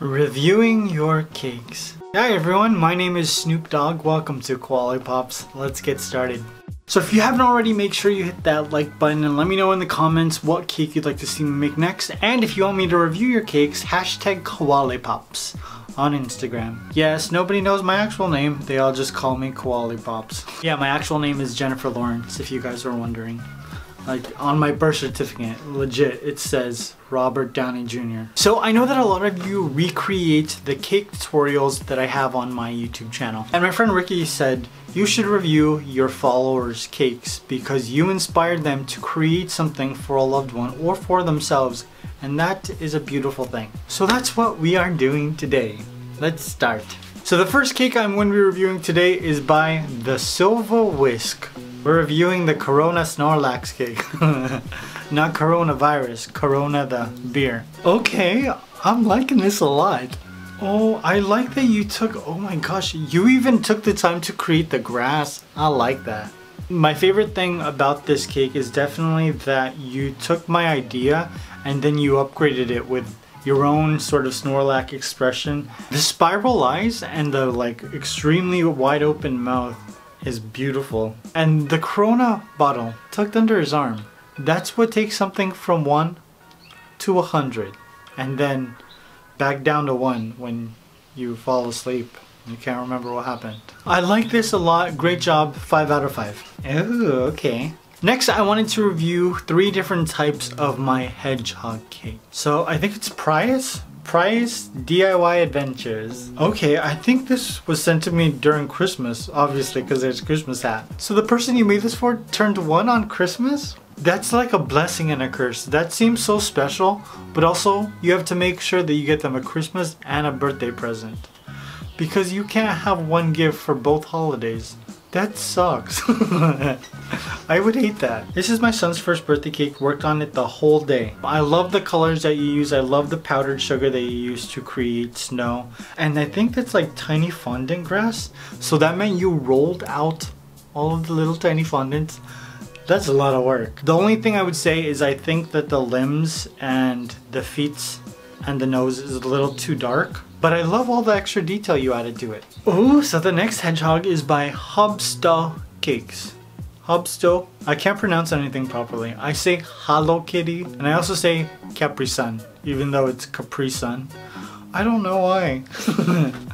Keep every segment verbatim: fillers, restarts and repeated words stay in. Reviewing your cakes. Hi everyone, my name is Snoop Dogg. Welcome to Koalipops. Let's get started. So if you haven't already, make sure you hit that like button and let me know in the comments what cake you'd like to see me make next. And if you want me to review your cakes, hashtag Koalipops on Instagram. Yes, nobody knows my actual name. They all just call me Koalipops. Yeah, my actual name is Jennifer Lawrence, if you guys were wondering. Like, on my birth certificate, legit, it says Robert Downey Junior So I know that a lot of you recreate the cake tutorials that I have on my YouTube channel. And my friend Ricky said, you should review your followers' cakes because you inspired them to create something for a loved one or for themselves. And that is a beautiful thing. So that's what we are doing today. Let's start. So the first cake I'm going to be reviewing today is by the Silver Whisk. We're reviewing the Corona Snorlax cake. Not coronavirus, Corona the beer. Okay, I'm liking this a lot. Oh, I like that you took, oh my gosh, you even took the time to create the grass. I like that. My favorite thing about this cake is definitely that you took my idea and then you upgraded it with your own sort of Snorlax expression. The spiral eyes and the like extremely wide open mouth is beautiful, and the Corona bottle tucked under his arm, that's what takes something from one to a hundred and then back down to one when you fall asleep. You can't remember what happened. I like this a lot. Great job. Five out of five. Oh, okay. Next, I wanted to review three different types of my hedgehog cake. So I think it's Prize Prize D I Y Adventures. Okay, I think this was sent to me during Christmas, obviously, because there's a Christmas hat. So the person you made this for turned one on Christmas? That's like a blessing and a curse. That seems so special, but also you have to make sure that you get them a Christmas and a birthday present, because you can't have one gift for both holidays. That sucks. I would hate that. This is my son's first birthday cake. Worked on it the whole day. I love the colors that you use. I love the powdered sugar that you use to create snow. And I think that's like tiny fondant grass. So that meant you rolled out all of the little tiny fondants. That's a lot of work. The only thing I would say is I think that the limbs and the feet and the nose is a little too dark. But I love all the extra detail you added to it. Oh, so the next hedgehog is by Hubsta Cakes. Hubsta, I can't pronounce anything properly. I say Hello Kitty, and I also say Capri Sun, even though it's Capri Sun. I don't know why.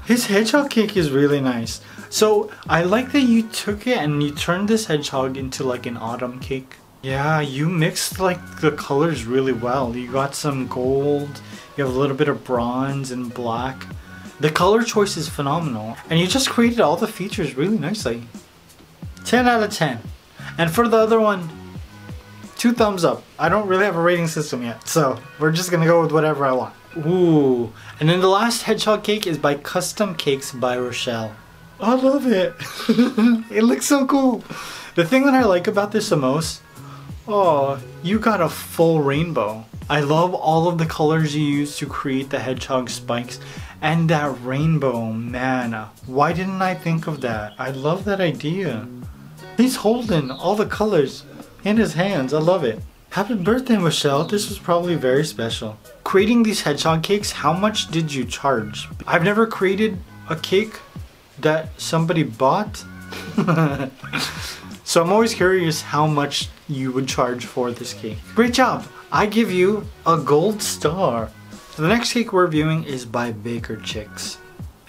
His hedgehog cake is really nice. So I like that you took it and you turned this hedgehog into like an autumn cake. Yeah, you mixed like the colors really well. You got some gold, you have a little bit of bronze and black. The color choice is phenomenal. And you just created all the features really nicely. ten out of ten. And for the other one, two thumbs up. I don't really have a rating system yet, so we're just gonna go with whatever I want. Ooh. And then the last hedgehog cake is by Custom Cakes by Rochelle. I love it. It looks so cool. The thing that I like about this the most, oh, you got a full rainbow. I love all of the colors you used to create the hedgehog spikes and that rainbow, man. Why didn't I think of that? I love that idea. He's holding all the colors in his hands. I love it. Happy birthday, Michelle. This was probably very special. Creating these hedgehog cakes, how much did you charge? I've never created a cake that somebody bought. So I'm always curious how much you would charge for this cake. Great job! I give you a gold star. So the next cake we're reviewing is by Baker Chicks.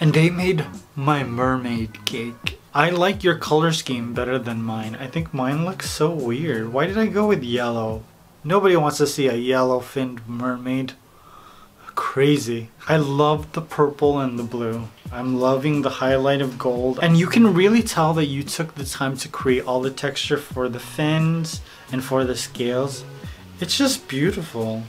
And they made my mermaid cake. I like your color scheme better than mine. I think mine looks so weird. Why did I go with yellow? Nobody wants to see a yellow-finned mermaid. Crazy. I love the purple and the blue. I'm loving the highlight of gold, and you can really tell that you took the time to create all the texture for the fins and for the scales. It's just beautiful.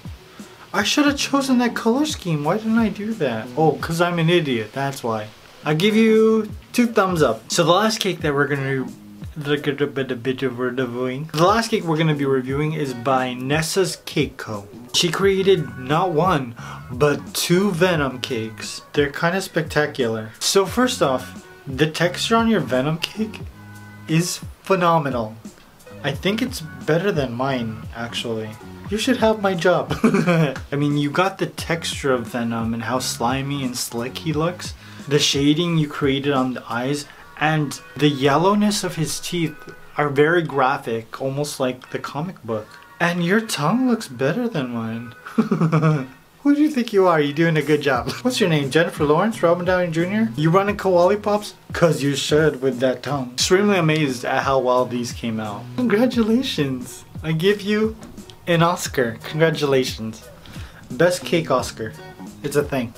I should have chosen that color scheme. Why didn't I do that? Oh, because I'm an idiot. That's why. I give you two thumbs up. So the last cake that we're gonna The last cake we're going to be reviewing is by Nessa's Cake Co. She created not one, but two Venom cakes. They're kind of spectacular. So first off, the texture on your Venom cake is phenomenal. I think it's better than mine, actually. You should have my job. I mean, you got the texture of Venom and how slimy and slick he looks. The shading you created on the eyes and the yellowness of his teeth are very graphic, almost like the comic book. And your tongue looks better than mine. Who do you think you are? You're doing a good job. What's your name? Jennifer Lawrence? Robin Downey Junior? You running Koalipops? Cause you should with that tongue. Extremely amazed at how well these came out. Congratulations. I give you an Oscar. Congratulations. Best Cake Oscar. It's a thing.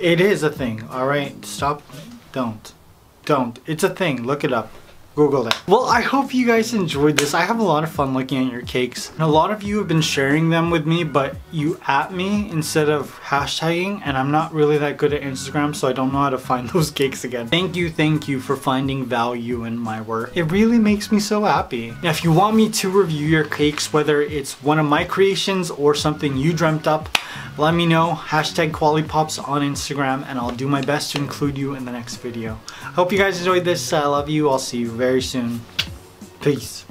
It is a thing. Alright, stop. Don't. Don't. It's a thing. Look it up. Google that. Well, I hope you guys enjoyed this. I have a lot of fun looking at your cakes. And a lot of you have been sharing them with me, but you at me instead of hashtagging, and I'm not really that good at Instagram, so I don't know how to find those cakes again. Thank you, thank you for finding value in my work. It really makes me so happy. Now, if you want me to review your cakes, whether it's one of my creations or something you dreamt up, let me know. Hashtag Koalipops on Instagram, and I'll do my best to include you in the next video. Hope you guys enjoyed this. I love you. I'll see you very soon. Peace.